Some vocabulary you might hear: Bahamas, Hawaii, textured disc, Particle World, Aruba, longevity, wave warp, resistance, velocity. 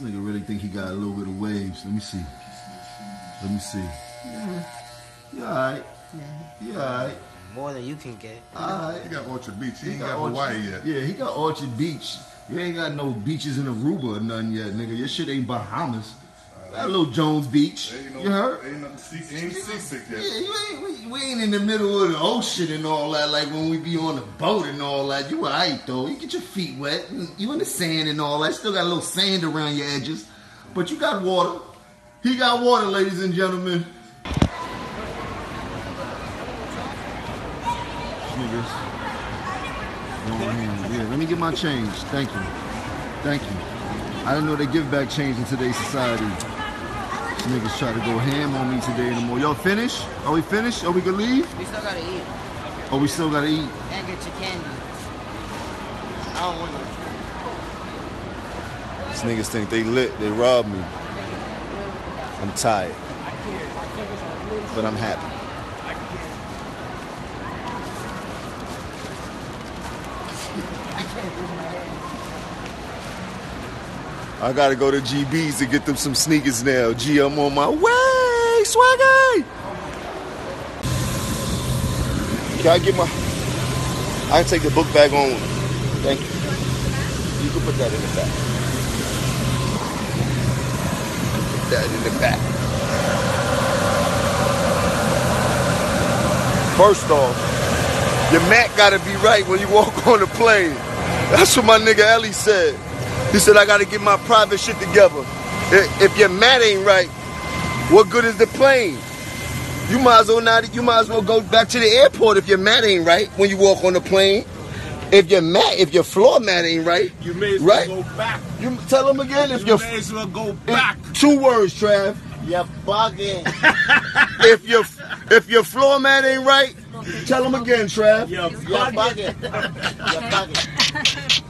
This nigga really think he got a little bit of waves. Let me see. Let me see. Yeah. You alright. Yeah. You alright. More than you can get. Alright. He got Orchard Beach. He ain't got Hawaii yet. Yeah, he got Orchard Beach. You ain't got no beaches in Aruba or nothing yet, nigga. Your shit ain't Bahamas. That little Jones Beach. Ain't no, you heard? Ain't nothing seasick yet. Yeah, we ain't in the middle of the ocean and all that, like when we be on the boat and all that. You alright though. You get your feet wet. You in the sand and all that. Still got a little sand around your edges. But you got water. He got water, ladies and gentlemen. Niggas. Yeah, let me get my change. Thank you. Thank you. I didn't know they give back change in today's society. These niggas try to go ham on me today and more. Y'all finished? Are we finished? Are we gonna leave? We still gotta eat. Oh, we still gotta eat? And get your candy. I don't want to. These niggas think they lit. They robbed me. I'm tired. But I'm happy. I gotta go to GB's to get them some sneakers now. G, I'm on my way, swaggy. Can I get my? I can take the book bag on. Thank you. You can put that in the back. Put that in the back. First off, your mat gotta be right when you walk on the plane. That's what my nigga Ellie said. He said, I gotta get my private shit together. If your mat ain't right, what good is the plane? You might as well not, you might as well go back to the airport if your mat ain't right when you walk on the plane. If your floor mat ain't right, you may as well go back. You tell him again if you may as well go back. Two words, Trav. You're bugging. If your floor mat ain't right, tell him again, Trav. You're bugging. You're bugging.